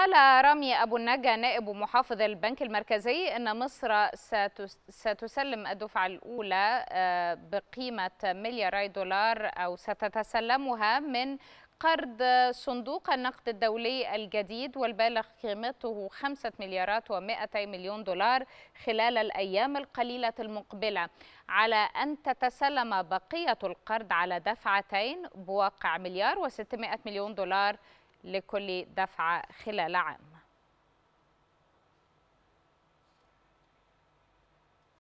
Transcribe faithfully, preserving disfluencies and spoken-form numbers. قال رامي أبو النجا نائب محافظ البنك المركزي أن مصر ستسلم الدفعة الأولى بقيمة ملياري دولار أو ستتسلمها من قرض صندوق النقد الدولي الجديد والبالغ قيمته خمسة مليارات ومائتي مليون دولار خلال الأيام القليلة المقبلة، على أن تتسلم بقية القرض على دفعتين بواقع مليار وستمائة مليون دولار لكل دفعة خلال عام.